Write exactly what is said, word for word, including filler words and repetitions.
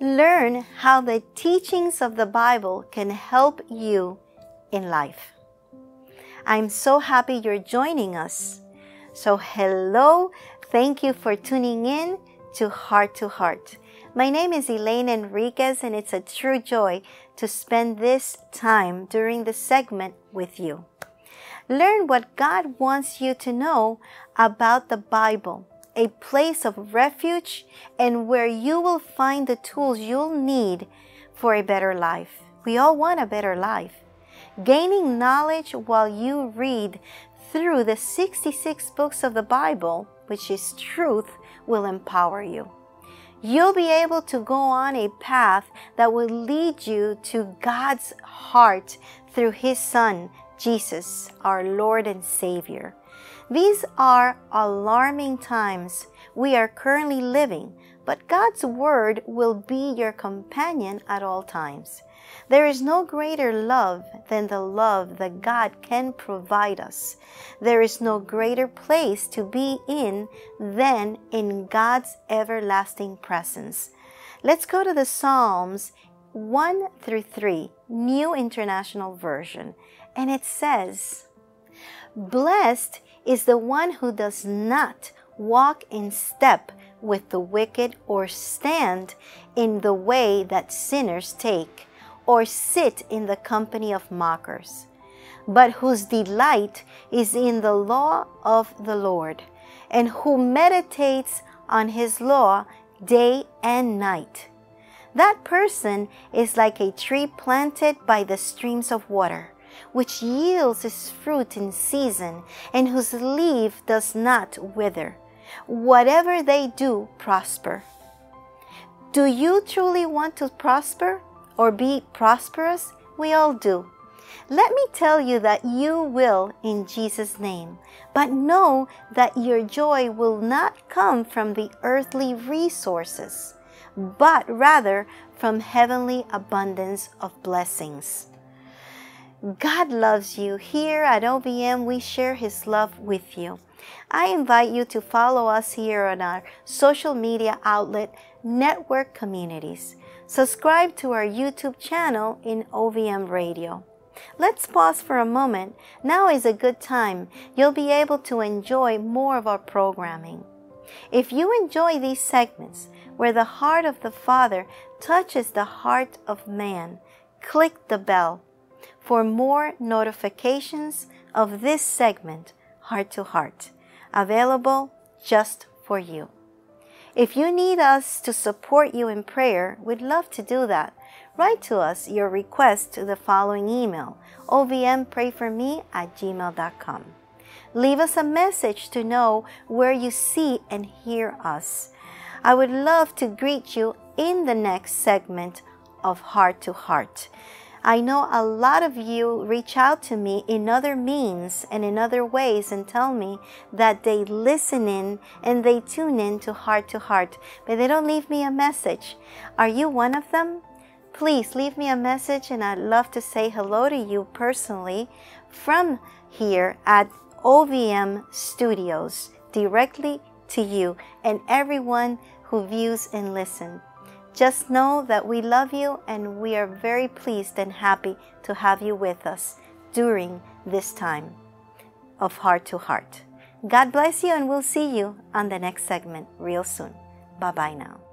learn how the teachings of the Bible can help you in life. I'm so happy you're joining us. So hello, thank you for tuning in to Heart to Heart. My name is Elaine Enriquez, and it's a true joy to spend this time during the segment with you. Learn what God wants you to know about the Bible, a place of refuge and where you will find the tools you'll need for a better life. We all want a better life. Gaining knowledge while you read through the sixty-six books of the Bible, which is truth, will empower you. You'll be able to go on a path that will lead you to God's heart through His Son, Jesus, our Lord and Savior. These are alarming times we are currently living, but God's Word will be your companion at all times. There is no greater love than the love that God can provide us. There is no greater place to be in than in God's everlasting presence. Let's go to the Psalms one through three, New International Version. And it says, "Blessed is the one who does not walk in step with the wicked, or stand in the way that sinners take, or sit in the company of mockers, but whose delight is in the law of the Lord, and who meditates on His law day and night. That person is like a tree planted by the streams of water, which yields its fruit in season, and whose leaf does not wither. Whatever they do, prosper." Do you truly want to prosper or be prosperous? We all do. Let me tell you that you will, in Jesus' name. But know that your joy will not come from the earthly resources, but rather from heavenly abundance of blessings. God loves you. Here at O V M, we share His love with you. I invite you to follow us here on our social media outlet, Network Communities. Subscribe to our YouTube channel in O V M Radio. Let's pause for a moment. Now is a good time. You'll be able to enjoy more of our programming. If you enjoy these segments where the heart of the Father touches the heart of man, click the bell for more notifications of this segment, Heart to Heart, available just for you. If you need us to support you in prayer, we'd love to do that. Write to us your request to the following email, o v m pray for me at gmail dot com. Leave us a message to know where you see and hear us. I would love to greet you in the next segment of Heart to Heart. I know a lot of you reach out to me in other means and in other ways and tell me that they listen in and they tune in to Heart to Heart, but they don't leave me a message. Are you one of them? Please leave me a message, and I'd love to say hello to you personally from here at O V M Studios, directly to you and everyone who views and listens. Just know that we love you, and we are very pleased and happy to have you with us during this time of Heart to Heart. God bless you, and we'll see you on the next segment real soon. Bye-bye now.